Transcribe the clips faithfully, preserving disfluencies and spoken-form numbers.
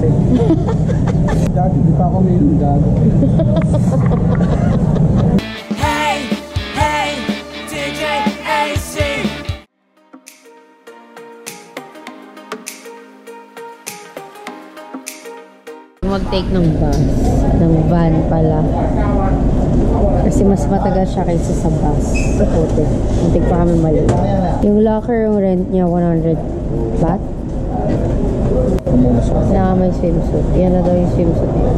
kasi. Dati di pa ako mayroon gano'n. Hey! Hey! D J A C! Mag-take ng bus. Ng van pala. Kasi mas matagal siya kaysa sa bus. Puti. Muntik pa kami mali. Yung locker, yung rent niya, one hundred baht. Na may swimsuit. Yan na daw yung swimsuit niya.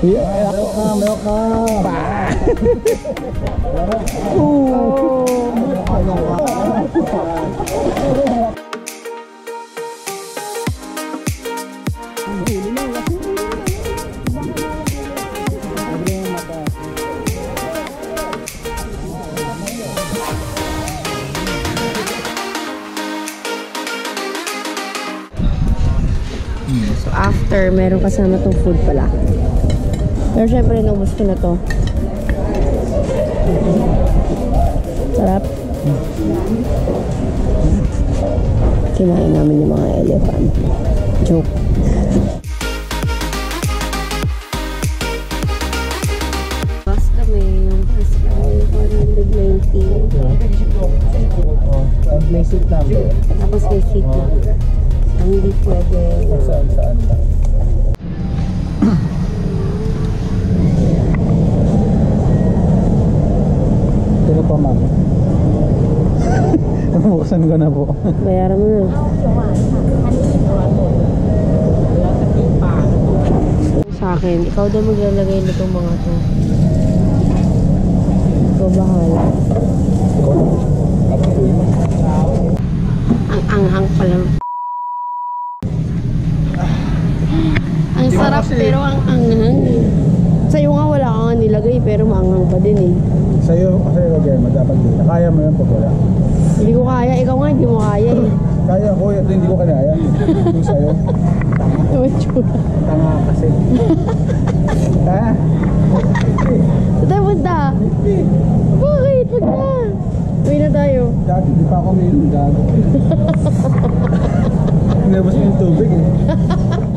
Yeah, welcome, welcome. Bye. So after, meron kasama itong food pala. Pero syempre, naubos ko na to. Sarap. Kinain namin yung mga elephant. Joke. Bus kami. Yung bus kami. one ninety. May seat number. Tapos may seat number. Hindi pwede. Saan, saan, saan? Pero pa, ma'am. Buksan ko na po. Bayaran mo na. Sa akin, ikaw daw maglalagay na itong mga to. Ikaw bahala. Ang anghang pala. Sarap pero ang anghang. Sa'yo nga wala kang nilagay pero maanghang pa din eh. Sa'yo kasi okay, dapat din. Kaya mo yan pag wala. Hindi ko kaya. Ikaw nga hindi mo kaya eh. Kaya ko. Ito hindi ko kaya. Yung sa'yo. Tama. Tama kasi. Ha? Sa tayo punta? Bakit? Wag na. Uwi na tayo. Dati di pa ako mayroon. Dati. Nervous mo yung tubig eh.